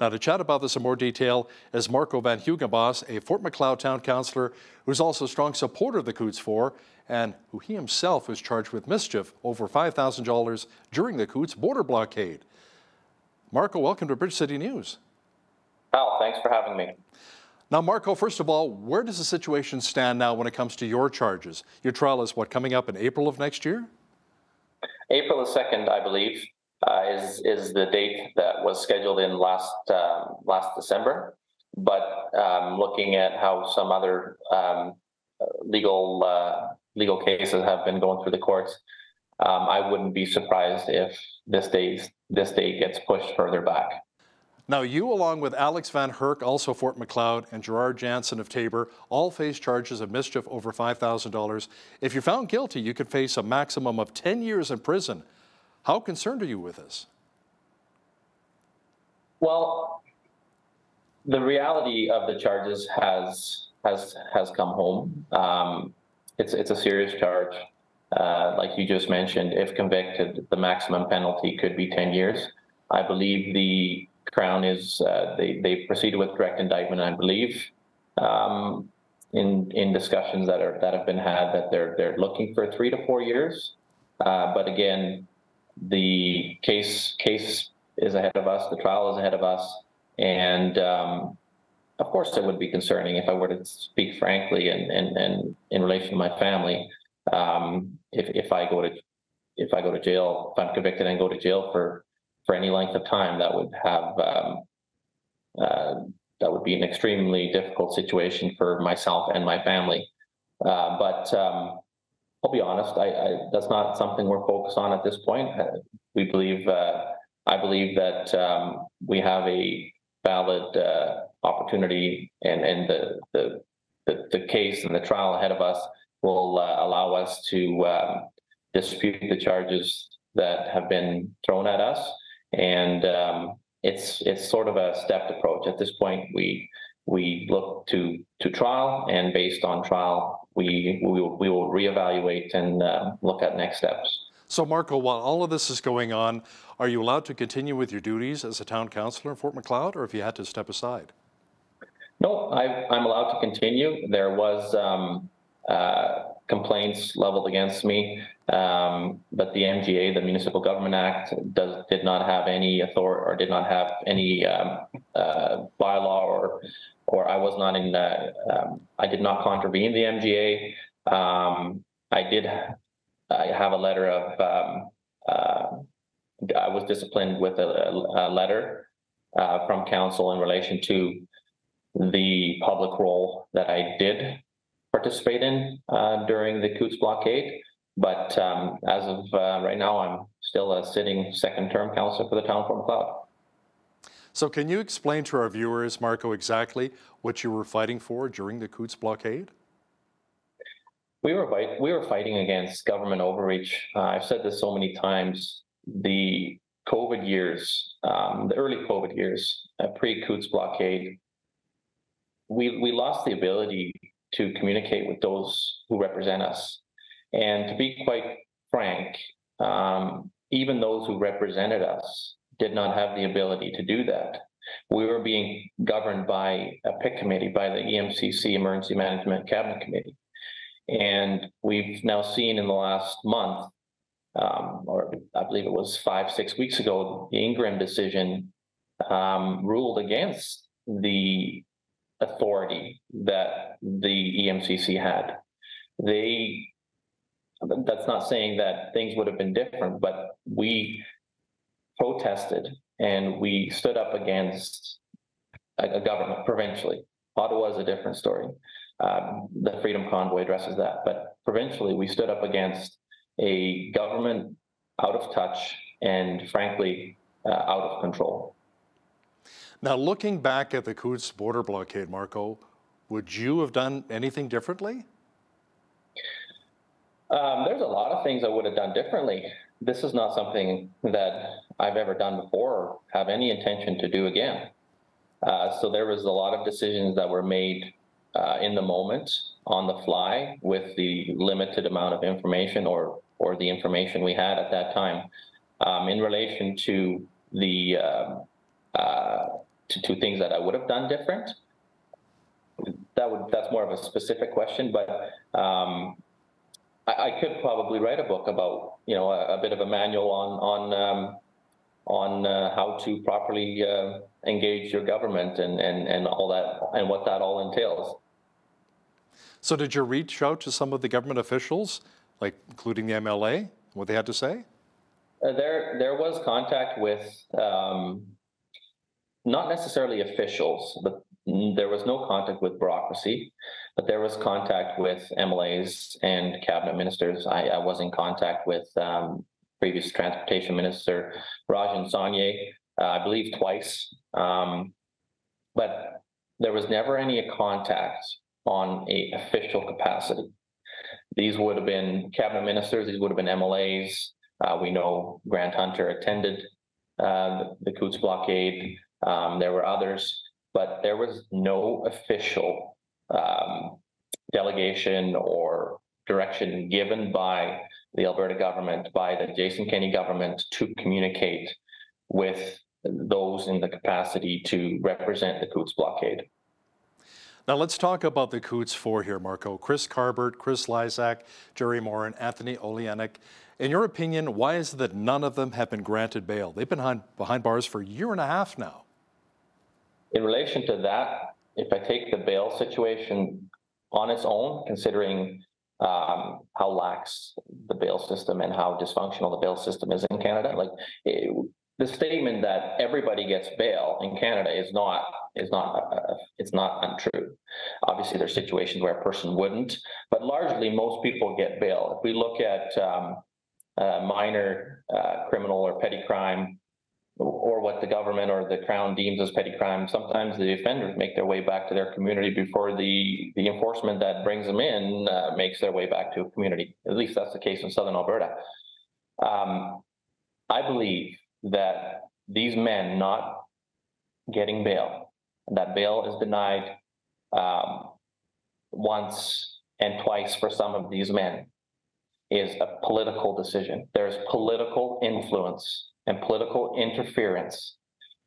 Now, to chat about this in more detail is Marco Van Huyghenbos, a Fort McLeod town councillor who's also a strong supporter of the Coutts Four and who he himself was charged with mischief over $5,000 during the Coutts border blockade. Marco, welcome to Bridge City News. Hal, thanks for having me. Now, Marco, first of all, where does the situation stand now when it comes to your charges? Your trial is, what, coming up in April of next year? April the 2nd, I believe, is the date that was scheduled in last December. But looking at how some other legal cases have been going through the courts, I wouldn't be surprised if this date gets pushed further back. Now, you, along with Alex Van Herk, also Fort McLeod, and Gerard Jansen of Tabor, all face charges of mischief over $5,000. If you're found guilty, you could face a maximum of 10 years in prison. How concerned are you with this? Well, the reality of the charges has come home. It's a serious charge. Like you just mentioned, if convicted, the maximum penalty could be 10 years. I believe the Crown is they proceeded with direct indictment. I believe in discussions that have been had that they're looking for 3 to 4 years. But again, the case is ahead of us. The trial is ahead of us, and of course, it would be concerning if I were to speak frankly and in relation to my family. If I go to jail, if I'm convicted and go to jail for any length of time, that would have be an extremely difficult situation for myself and my family. But I'll be honest, I that's not something we're focused on at this point. I believe that we have a valid opportunity, and the case and the trial ahead of us will allow us to dispute the charges that have been thrown at us. And it's sort of a stepped approach. At this point, we look to trial, and based on trial, we will reevaluate and look at next steps. So, Marco, while all of this is going on, are you allowed to continue with your duties as a town councillor in Fort McLeod, or if you had to step aside? No, I'm allowed to continue. There was complaints leveled against me, but the MGA, the Municipal Government Act, did not have any bylaw, or I was not in. I did not contravene the MGA. I have a letter of. I was disciplined with a letter from council in relation to the public role that I did participate in during the Coutts blockade. But as of right now, I'm still a sitting second-term councillor for the town of Fort McLeod. So can you explain to our viewers, Marco, exactly what you were fighting for during the Coutts blockade? We were fighting against government overreach. I've said this so many times. The COVID years, the early COVID years, pre-Coutts blockade, we lost the ability to communicate with those who represent us. And to be quite frank, even those who represented us did not have the ability to do that. We were being governed by a PIC committee, by the EMCC, Emergency Management Cabinet Committee. And we've now seen in the last month, or I believe it was 5-6 weeks ago, the Ingram decision ruled against the authority that the EMCC had. That's not saying that things would have been different, but we protested and we stood up against a government provincially. Ottawa is a different story. The Freedom Convoy addresses that, but provincially we stood up against a government out of touch and, frankly, out of control. Now, looking back at the Coutts border blockade, Marco, would you have done anything differently? There's a lot of things I would have done differently. This is not something that I've ever done before or have any intention to do again. So there was a lot of decisions that were made in the moment, on the fly, with the limited amount of information or the information we had at that time. In relation to the to things that I would have done different? That's more of a specific question, but I could probably write a book about, you know, a bit of a manual on how to properly engage your government and all that, and what that all entails. So did you reach out to some of the government officials, like including the MLA, what they had to say? There was contact with, not necessarily officials, but there was no contact with bureaucracy, but there was contact with MLAs and cabinet ministers. I was in contact with previous transportation minister Rajan Sanye, I believe twice, but there was never any contact on a official capacity. These would have been cabinet ministers, these would have been MLAs. We know Grant Hunter attended the Coutts blockade. There were others, but there was no official delegation or direction given by the Alberta government, by the Jason Kenney government, to communicate with those in the capacity to represent the Coutts blockade. Now let's talk about the Coutts Four here, Marco. Chris Carbert, Chris Lysak, Jerry Morin, Anthony Oleanik. In your opinion, why is it that none of them have been granted bail? They've been behind bars for a year and a half now. In relation to that, if I take the bail situation on its own, considering how lax the bail system and how dysfunctional the bail system is in Canada, like the statement that everybody gets bail in Canada is not untrue. Obviously, there's situations where a person wouldn't, but largely most people get bail. If we look at minor criminal or petty crime, or what the government or the Crown deems as petty crime, sometimes the offenders make their way back to their community before the enforcement that brings them in makes their way back to a community. At least that's the case in Southern Alberta. I believe that these men not getting bail, that bail is denied once and twice for some of these men, is a political decision. There's political influence and political interference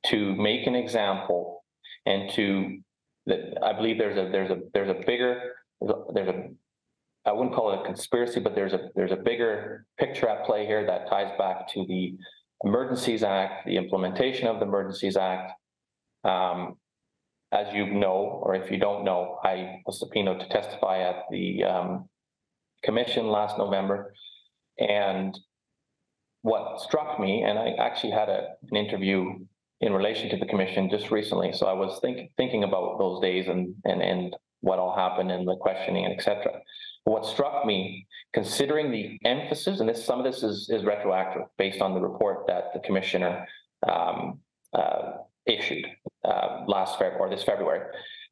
to make an example, and I believe there's a bigger, I wouldn't call it a conspiracy, but there's a bigger picture at play here that ties back to the Emergencies Act, the implementation of the Emergencies Act. As you know, or if you don't know, I was subpoenaed to testify at the commission last November. And what struck me, and I actually had an interview in relation to the commission just recently, so I was thinking about those days and what all happened and the questioning and et cetera. What struck me, considering the emphasis, and some of this is retroactive based on the report that the commissioner issued this February,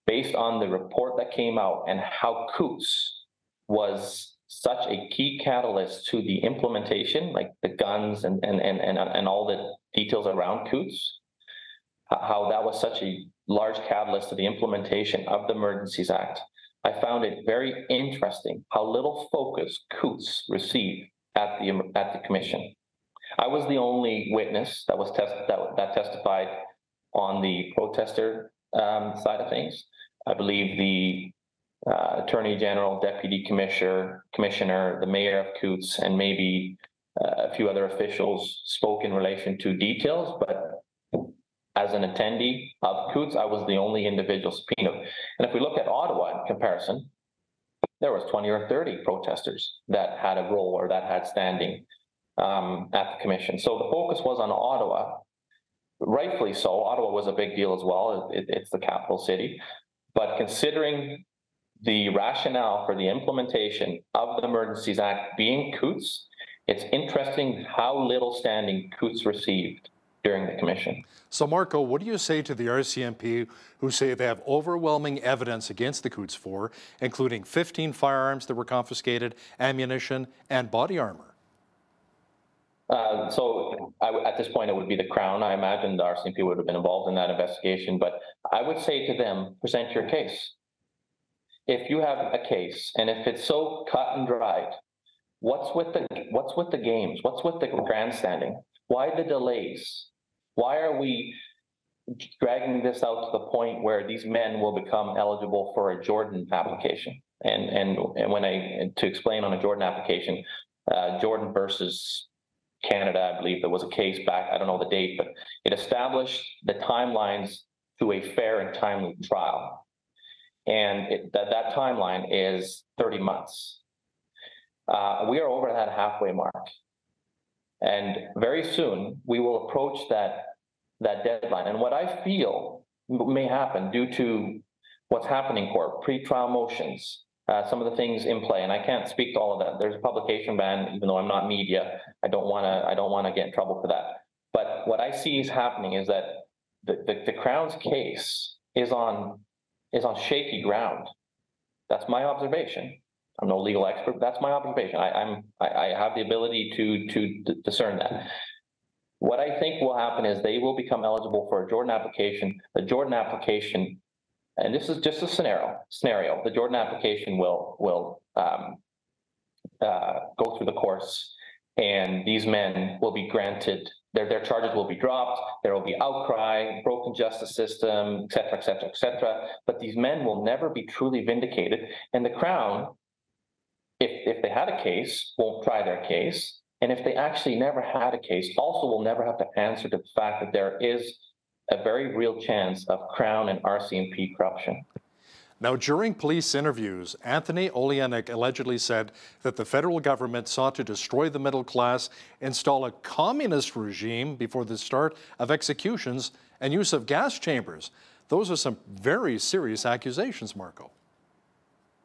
based on the report that came out and how Coutts was such a key catalyst to the implementation, like the guns and all the details around Coutts, how that was such a large catalyst to the implementation of the Emergencies Act. I found it very interesting how little focus Coutts received at the commission. I was the only witness that was that testified on the protester side of things. I believe the Attorney General, Deputy Commissioner, the Mayor of Coutts, and maybe a few other officials spoke in relation to details, but as an attendee of Coutts, I was the only individual subpoenaed. And if we look at Ottawa in comparison, there was 20 or 30 protesters that had a role or that had standing at the commission. So the focus was on Ottawa. Rightfully so. Ottawa was a big deal as well. It's the capital city. But considering the rationale for the implementation of the Emergencies Act being Coutts, it's interesting how little standing Coutts received during the commission. So, Marco, what do you say to the RCMP who say they have overwhelming evidence against the Coutts Four, including 15 firearms that were confiscated, ammunition, and body armor? At this point, it would be the Crown. I imagine the RCMP would have been involved in that investigation, but I would say to them, present your case. If you have a case, and if it's so cut and dried, what's with the games? What's with the grandstanding? Why the delays? Why are we dragging this out to the point where these men will become eligible for a Jordan application. And when to explain on a Jordan application, Jordan versus Canada, I believe there was a case back, I don't know the date, but it established the timelines to a fair and timely trial. And that timeline is 30 months. We are over that halfway mark. And very soon we will approach that deadline. And what I feel may happen due to what's happening, court, pre-trial motions, some of the things in play, and I can't speak to all of that. There's a publication ban, even though I'm not media. I don't want to get in trouble for that. But what I see is happening is that the Crown's case is on shaky ground. That's my observation. I'm no legal expert, but that's my observation. I have the ability to discern that. What I think will happen is they will become eligible for a Jordan application. The Jordan application, and this is just a scenario. The Jordan application will go through the course, and these men will be granted. Their charges will be dropped. There will be outcry, broken justice system, et cetera, et cetera, et cetera. But these men will never be truly vindicated, and the Crown, if they had a case, won't try their case. And if they actually never had a case, also will never have to answer to the fact that there is a very real chance of Crown and RCMP corruption. Now, during police interviews, Anthony Olenek allegedly said that the federal government sought to destroy the middle class, install a communist regime before the start of executions and use of gas chambers. Those are some very serious accusations, Marco.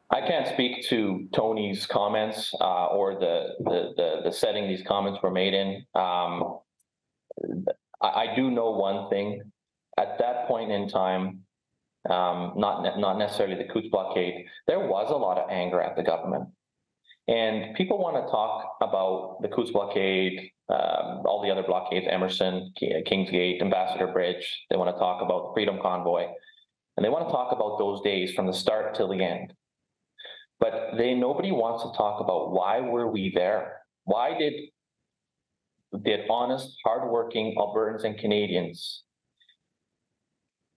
I can't speak to Tony's comments or the setting these comments were made in. I do know one thing. At that point in time, not necessarily the Coutts blockade, there was a lot of anger at the government. And people want to talk about the Coutts blockade, all the other blockades, Emerson, Kingsgate, Ambassador Bridge. They want to talk about the Freedom Convoy. And they want to talk about those days from the start till the end. But nobody wants to talk about why were we there? Why did honest, hardworking Albertans and Canadians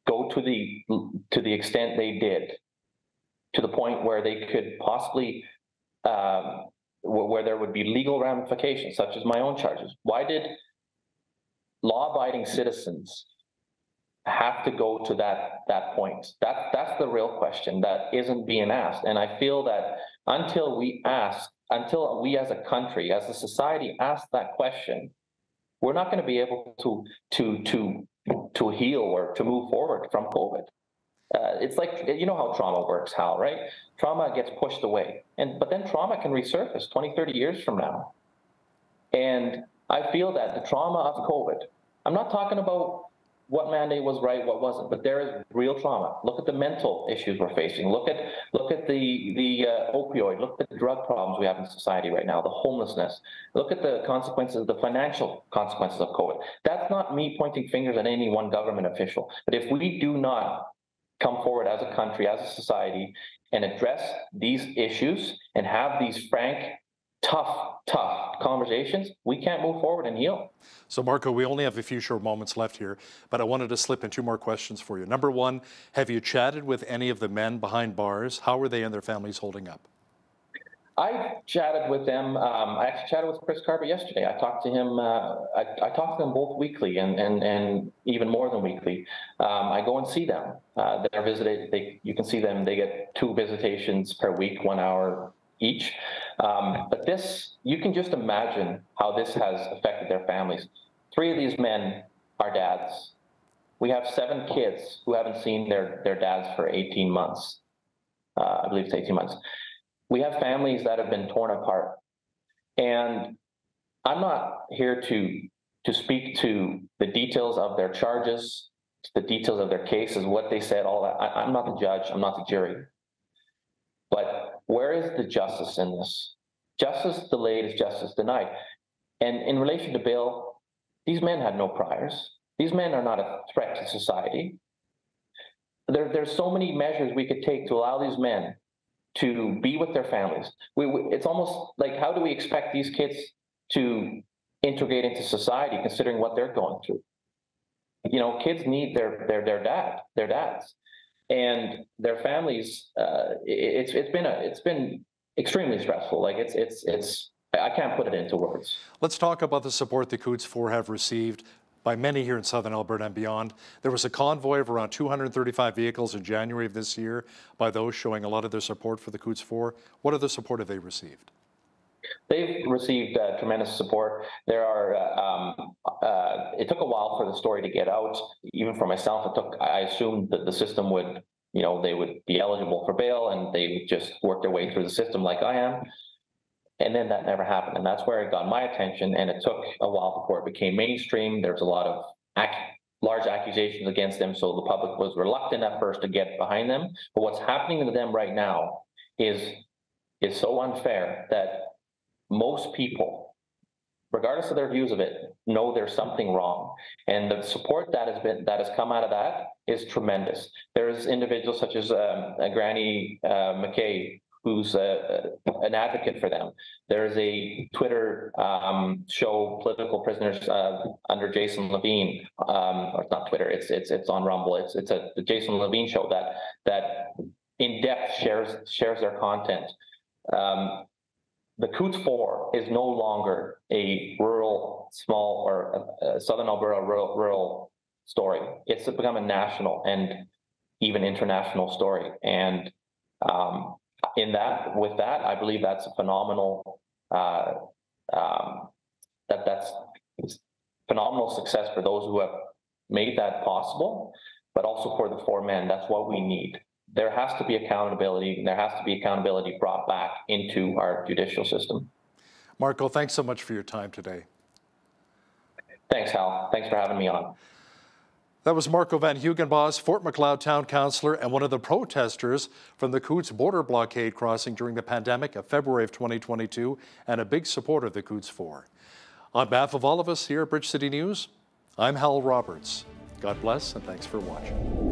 go to the extent they did, to the point where they could possibly, where there would be legal ramifications, such as my own charges? Why did law-abiding citizens have to go to that point? That's the real question that isn't being asked. And I feel that until we as a country, as a society, ask that question, we're not going to be able to heal or to move forward from COVID. It's like, you know how trauma works, Hal, right? Trauma gets pushed away, but then trauma can resurface 20, 30 years from now. And I feel that the trauma of COVID, I'm not talking about what mandate was right, what wasn't, but there is real trauma. Look at the mental issues we're facing. Look at the opioid. Look at the drug problems we have in society right now, the homelessness. Look at the consequences, the financial consequences of COVID. That's not me pointing fingers at any one government official. But if we do not come forward as a country, as a society, and address these issues and have these frank, tough conversations, we can't move forward and heal. So, Marco, we only have a few short moments left here, but I wanted to slip in two more questions for you. Number one, have you chatted with any of the men behind bars? How are they and their families holding up? I chatted with them. I actually chatted with Chris Carbert yesterday. I talked to him. I talked to them both weekly and even more than weekly. I go and see them. They're visited. You can see them. They get 2 visitations per week, 1 hour each. But you can just imagine how this has affected their families. 3 of these men are dads. We have 7 kids who haven't seen their dads for 18 months. I believe it's 18 months. We have families that have been torn apart. And I'm not here to speak to the details of their charges, the details of their cases, what they said, all that. I'm not the judge. I'm not the jury. But where is the justice in this? Justice delayed is justice denied. And in relation to Bill, these men had no priors. These men are not a threat to society. There's so many measures we could take to allow these men to be with their families. It's almost like, how do we expect these kids to integrate into society considering what they're going through? you know, kids need their dads and their families. It's been extremely stressful. Like it's I can't put it into words. Let's talk about the support the Coutts Four have received by many here in southern Alberta and beyond. There was a convoy of around 235 vehicles in January of this year by those showing a lot of their support for the Coutts Four. What other support have they received? They've received tremendous support. There are, it took a while for the story to get out. Even for myself, I assumed that the system would, you know, they would be eligible for bail and they would just work their way through the system like I am. And then that never happened. And that's where it got my attention. And it took a while before it became mainstream. There's a lot of large accusations against them. So the public was reluctant at first to get behind them. But what's happening to them right now is so unfair that most people, regardless of their views of it, know there's something wrong. And the support that has come out of that is tremendous. There's individuals such as Granny McKay, who's an advocate for them. There's a Twitter show, Political Prisoners, under Jason Levine. Or it's not Twitter. It's on Rumble. It's a Jason Levine show that in depth shares their content. The Coutts Four is no longer a rural, small, or southern Alberta rural story. It's become a national and even international story. And with that, I believe that's a phenomenal. That's phenomenal success for those who have made that possible, but also for the four men. That's what we need. There has to be accountability, and there has to be accountability brought back into our judicial system. Marco, thanks so much for your time today. Thanks, Hal. Thanks for having me on. That was Marco Van Huyghenbos, Fort McLeod town councillor and one of the protesters from the Coutts border blockade crossing during the pandemic of February of 2022, and a big supporter of the Coutts Four. On behalf of all of us here at Bridge City News, I'm Hal Roberts. God bless, and thanks for watching.